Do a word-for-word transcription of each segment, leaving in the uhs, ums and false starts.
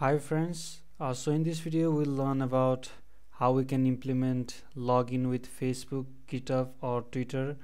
Hi friends, uh, so in this video we'll learn about how we can implement login with Facebook, GitHub or Twitter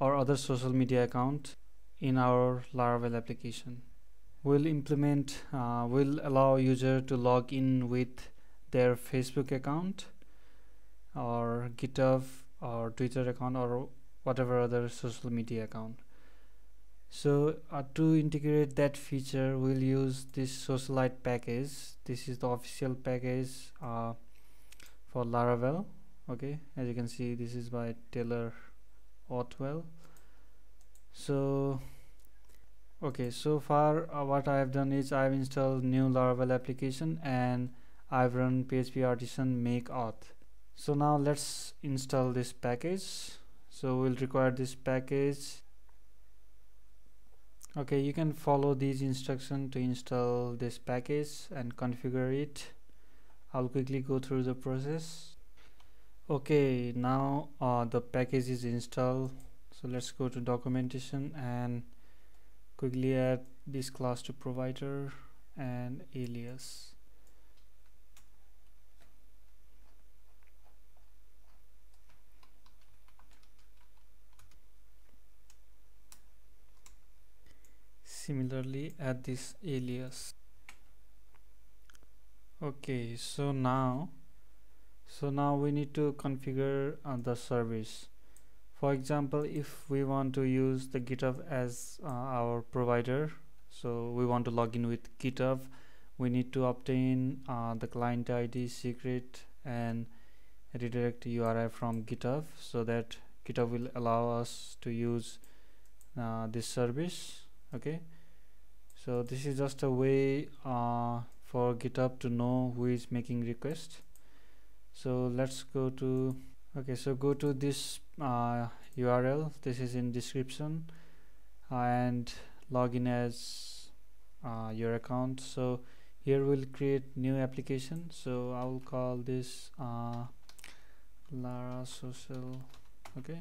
or other social media account in our Laravel application. We'll implement, uh, we'll allow user to log in with their Facebook account or GitHub or Twitter account or whatever other social media account. So uh, to integrate that feature, we'll use this Socialite package. This is the official package uh, for Laravel. Okay, as you can see, this is by Taylor Otwell. So, okay, so far uh, what I have done is I've installed new Laravel application and I've run P H P artisan make auth. So now let's install this package. So we'll require this package. Okay, you can follow these instructions to install this package and configure it. I'll quickly go through the process. Okay, now uh, the package is installed. So let's go to documentation and quickly add this class to provider and alias. Similarly, add this alias. Okay, so now so now we need to configure uh, the service. For example, if we want to use the GitHub as uh, our provider, so we want to log in with GitHub, we need to obtain uh, the client I D, secret and redirect U R I from GitHub, so that GitHub will allow us to use uh, this service. Okay, so this is just a way uh, for GitHub to know who is making request. So let's go to, okay, so go to this uh, U R L, this is in description, and log in as uh, your account. So here we'll create new application. So I'll call this uh, Lara Social. Okay,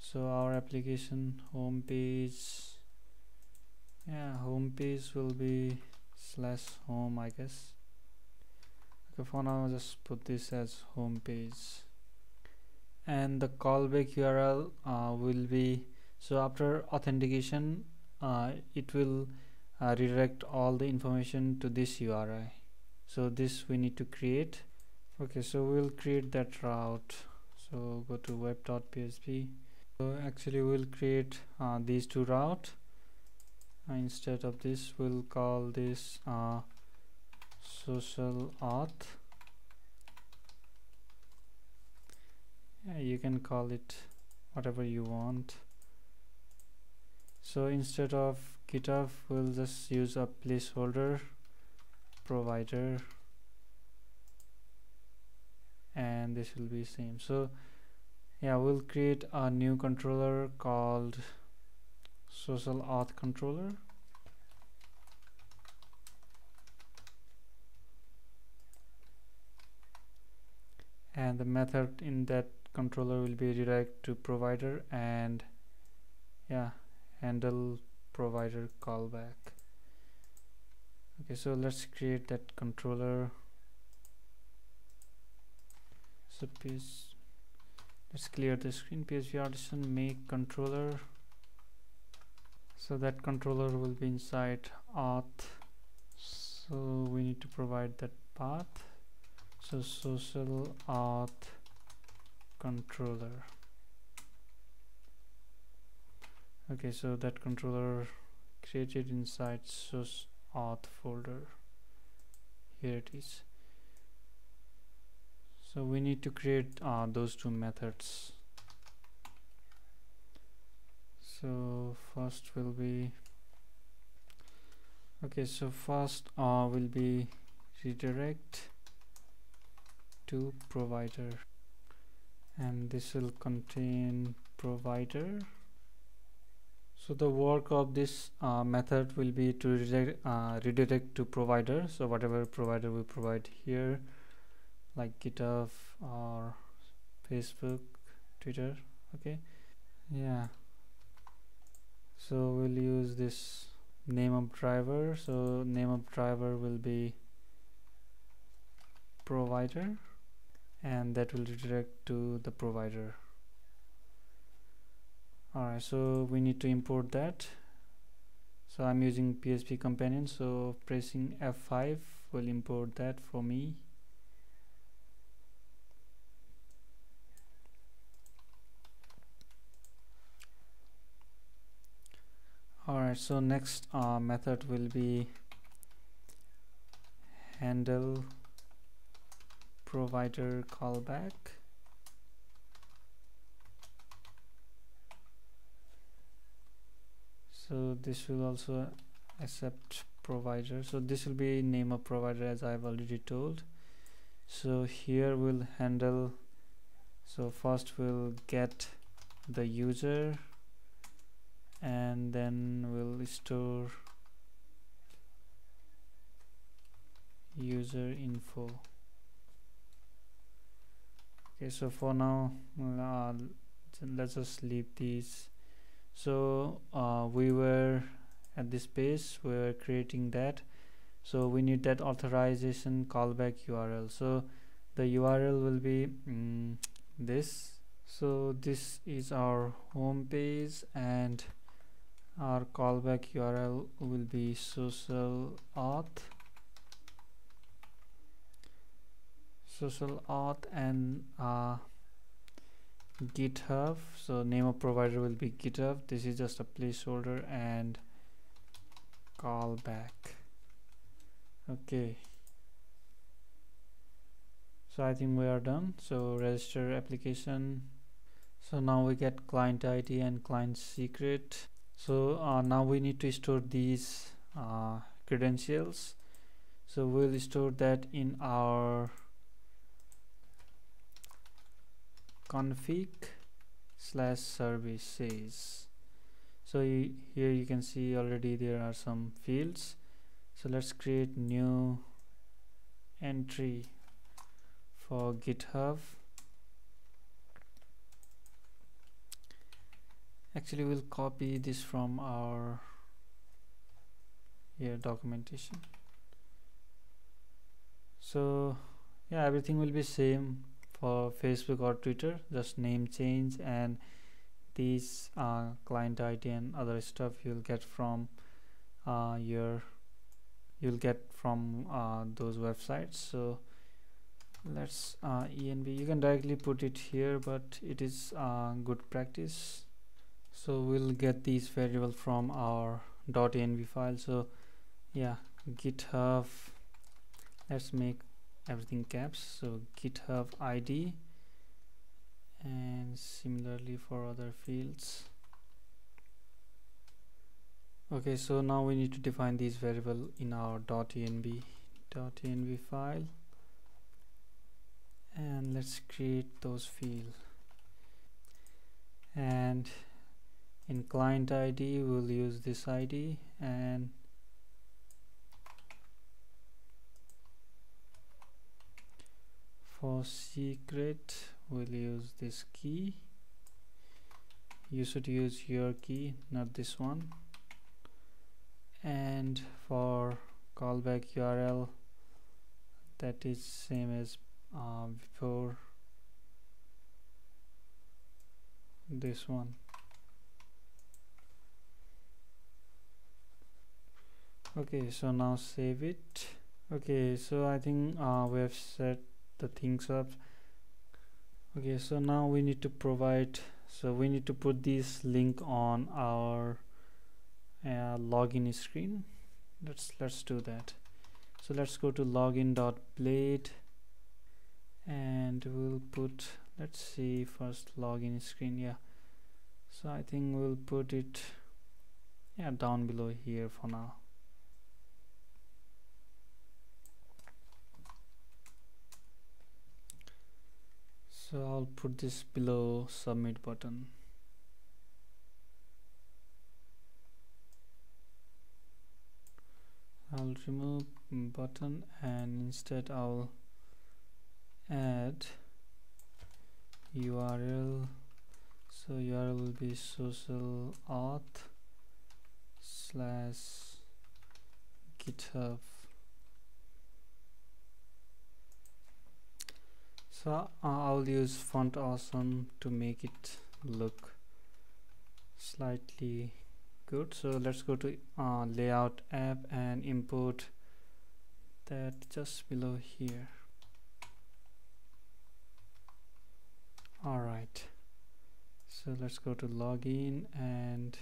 so our application home page, yeah, home page will be slash home, I guess. Okay, for now I'll just put this as home page, and the callback U R L uh, will be, so after authentication uh, it will uh, redirect all the information to this U R I. So this we need to create. Okay, so we'll create that route. So go to web dot P H P. So actually we'll create uh, these two route. Uh, instead of this we'll call this uh, social auth. Yeah, you can call it whatever you want. So instead of GitHub we'll just use a placeholder provider, and this will be same. So yeah, we'll create a new controller called social auth controller. And the method in that controller will be redirect to provider and yeah, handle provider callback. Okay, so let's create that controller. So please, let's clear the screen. P H P artisan make controller. So that controller will be inside auth. So we need to provide that path. So social auth controller. Okay, so that controller created inside source auth folder. Here it is. So we need to create uh, those two methods. So first will be, okay, so first uh, will be redirect to provider, and this will contain provider. So the work of this uh, method will be to redirect, uh, redirect to provider. So whatever provider we provide here, like GitHub or Facebook, Twitter. Okay, yeah, so we'll use this name of driver. So name of driver will be provider, and that will redirect to the provider. Alright, so we need to import that. So I'm using P H P companion, so pressing F five will import that for me. Alright, so next uh, method will be handle provider callback. So this will also accept provider. So this will be name of provider, as I've already told. So here we'll handle. So first we'll get the user, and then we'll store user info. Okay, so for now uh, let's just leave these. So uh, we were at this page, we were creating that, so we need that authorization callback U R L. So the U R L will be mm, this. So this is our home page, and our callback U R L will be Socialite, Socialite, and uh, GitHub. So name of provider will be GitHub. This is just a placeholder, and callback. Okay, so I think we are done. So register application. So now we get client I D and client secret. So uh, now we need to store these uh, credentials. So we'll store that in our config slash services. So you, here you can see already there are some fields. So let's create new entry for GitHub. Actually we'll copy this from our here documentation. So yeah, everything will be same for Facebook or Twitter, just name change, and these uh, client I D and other stuff you'll get from uh, your you'll get from uh, those websites. So let's uh, E N B, you can directly put it here, but it is uh, good practice. So we'll get these variable from our .env file. So yeah, GitHub, let's make everything caps. So GitHub I D, and similarly for other fields. Okay, so now we need to define these variable in our .env .env file, and let's create those field. And in client I D we'll use this I D, and for secret we'll use this key. You should use your key, not this one. And for callback U R L, that is same as uh, before, this one. Okay, so now save it. Okay, so I think uh, we have set the things up. Okay, so now we need to provide, so we need to put this link on our uh, login screen. Let's let's do that. So let's go to login.blade, and we'll put, let's see, first login screen. Yeah, so I think we'll put it yeah down below here for now. So I'll put this below submit button. I'll remove button, and instead I'll add U R L. So U R L will be socialite slash GitHub. So I'll use Font Awesome to make it look slightly good. So let's go to uh, layout app and import that just below here. All right, so let's go to login, and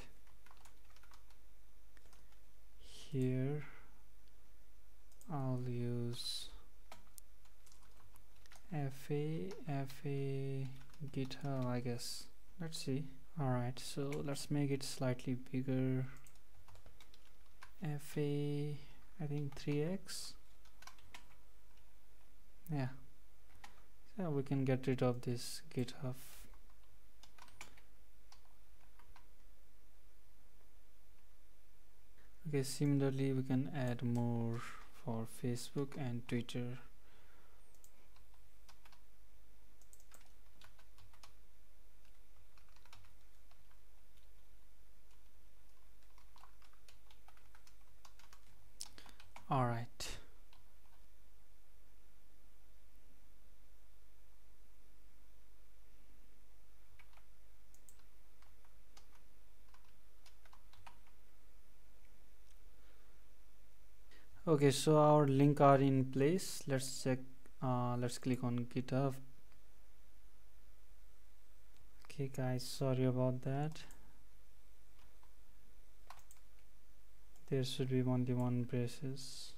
here I'll use fa fa GitHub, I guess. Let's see. All right, so let's make it slightly bigger. Fa, I think three x. Yeah, so we can get rid of this GitHub. Okay, similarly we can add more for Facebook and Twitter. All right, okay, so our link are in place. Let's check, uh, let's click on GitHub. Okay guys, sorry about that. There should be only one braces.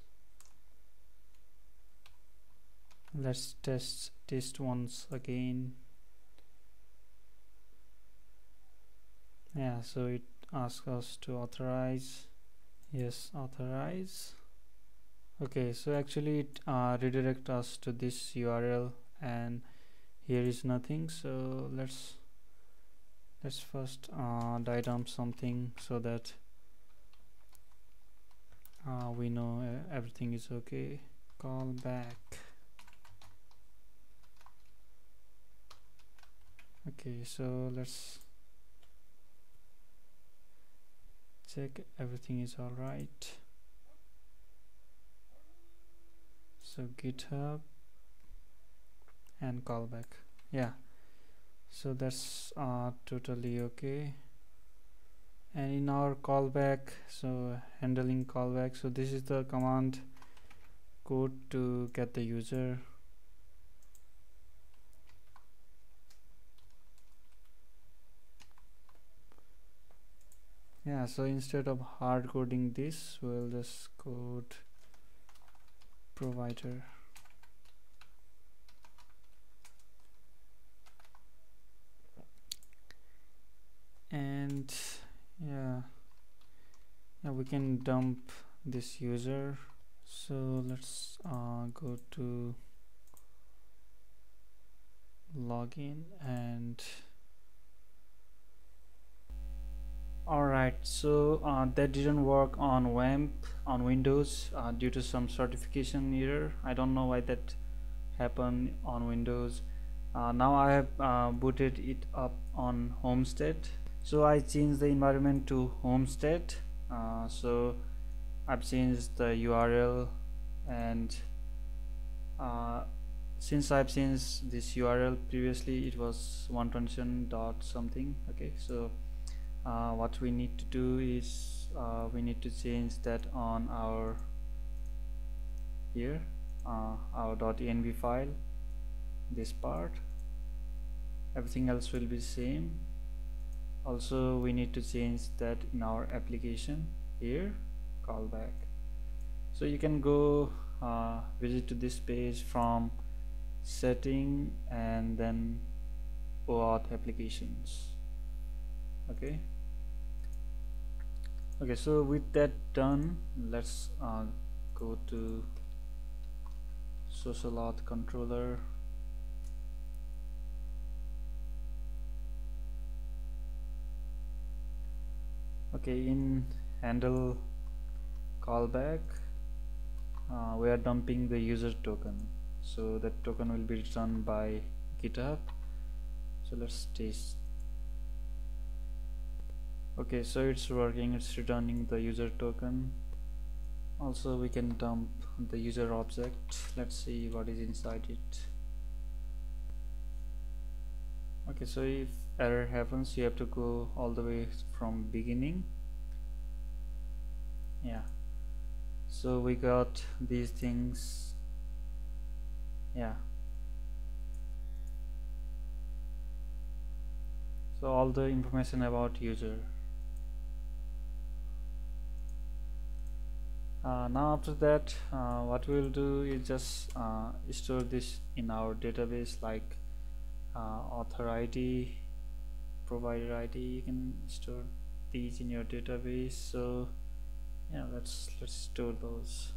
Let's test this once again. Yeah, so it asks us to authorize. Yes, authorize. Okay, so actually it uh, redirects us to this U R L, and here is nothing. So let's let's first uh, die-dump something so that Uh, we know uh, everything is okay. Call back. Okay, so let's check everything is all right. So GitHub and callback. Yeah, so that's uh, totally okay. And in our callback, so handling callback, so this is the command code to get the user. Yeah, so instead of hard coding this, we'll just code provider. And yeah, now we can dump this user. So let's uh, go to login, and all right, so uh, that didn't work on WAMP on Windows uh, due to some certification error. I don't know why that happened on Windows. Uh, now I have uh, booted it up on Homestead. So I changed the environment to Homestead. Uh, so I've changed the U R L, and uh, since I've changed this U R L previously, it was one twenty-seven dot something. Okay, so uh, what we need to do is uh, we need to change that on our here uh, our .env file. This part, everything else will be same. Also, we need to change that in our application here, callback. So you can go uh, visit to this page from setting and then OAuth applications. Okay. Okay. So with that done, let's uh, go to Socialite controller. Okay, in handle callback, uh, we are dumping the user token. So that token will be returned by GitHub. So let's test. Okay, so it's working. It's returning the user token. Also we can dump the user object. Let's see what is inside it. Okay, so if error happens, you have to go all the way from beginning. Yeah, so we got these things. Yeah, so all the information about user. Uh, now after that, uh, what we'll do is just uh, store this in our database, like uh, author I D, provider I D. You can store these in your database. So yeah, let's let's store those.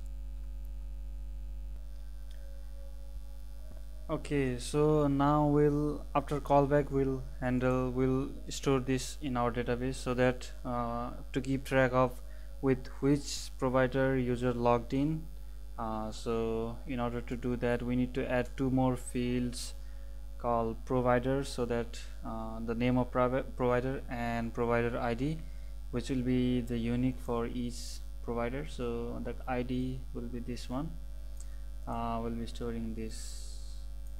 Okay, so now we'll, after callback, we'll handle we'll store this in our database, so that uh, to keep track of with which provider user logged in. Uh, so in order to do that, we need to add two more fields called provider, so that uh, the name of provider and provider I D, which will be the unique for each provider. So that I D will be this one. Uh, we'll be storing this.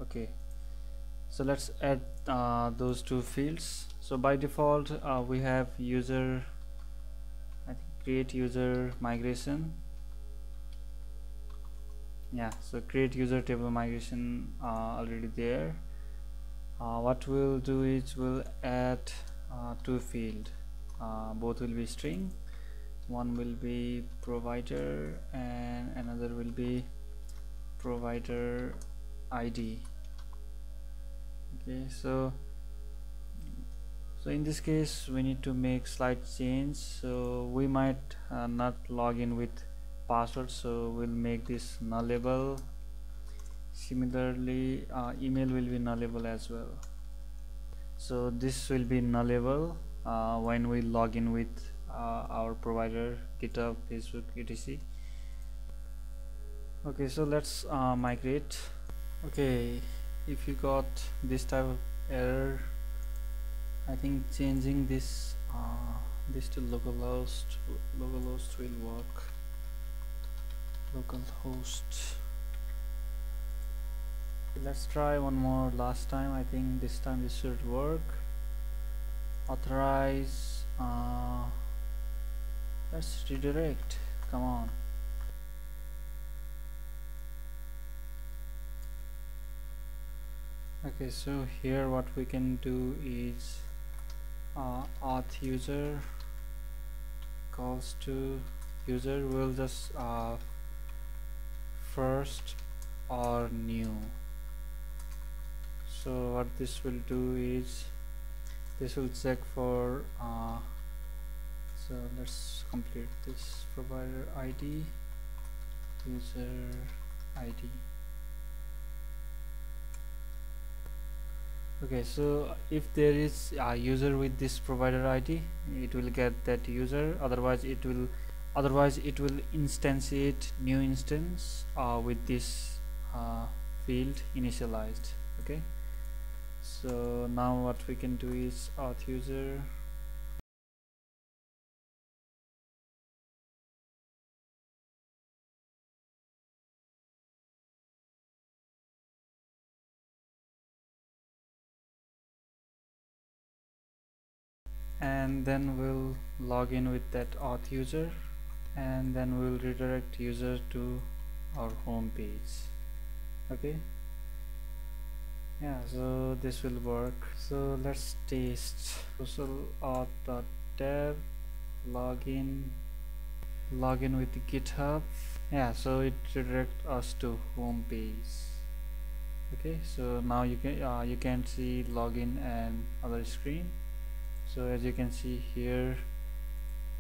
Okay, so let's add uh, those two fields. So by default, uh, we have user, I think create user migration. Yeah, so create user table migration uh, already there. Uh, what we'll do is we'll add uh, two field. Uh, both will be string. One will be provider and another will be provider I D. Okay, so so in this case we need to make slight change. So we might uh, not log in with password, so we'll make this nullable. Similarly, uh, email will be nullable as well. So this will be nullable uh, when we log in with uh, our provider, GitHub, Facebook, et cetera. Okay, so let's uh, migrate. Okay, if you got this type of error, I think changing this uh, this to localhost localhost will work. Localhost. Let's try one more last time. I think this time this should work. Authorize. Uh, let's redirect. Come on. Okay, so here what we can do is uh, auth user calls to user. We'll just uh, first or new. So what this will do is this will check for uh, so let's complete this provider I D, user I D. Okay, so if there is a user with this provider I D, it will get that user. Otherwise, it will, otherwise it will instantiate new instance uh, with this uh, field initialized. Okay. So now what we can do is auth user. And then we'll log in with that auth user, and then we'll redirect user to our home page. Okay, yeah, so this will work. So let's test. Social auth.dev login login with GitHub. Yeah, so it redirects us to home page. Okay, so now you can uh, you can see login and other screen. So as you can see here,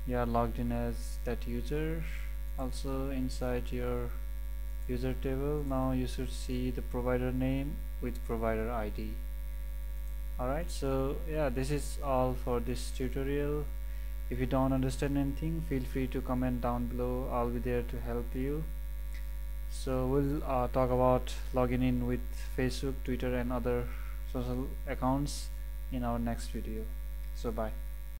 you are logged in as that user. Also inside your user table, now you should see the provider name with provider I D. Alright, so yeah, this is all for this tutorial. If you don't understand anything, feel free to comment down below. I'll be there to help you. So we'll uh, talk about logging in with Facebook, Twitter and other social accounts in our next video. So bye.